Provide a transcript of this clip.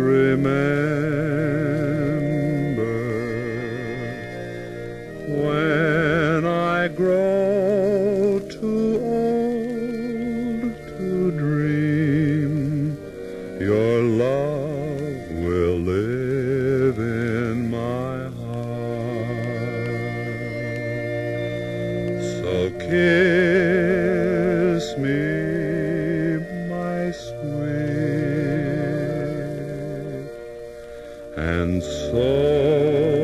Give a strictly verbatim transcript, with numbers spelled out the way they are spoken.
remember when I grow too old to dream. Your love will live in my heart. So kiss me, and so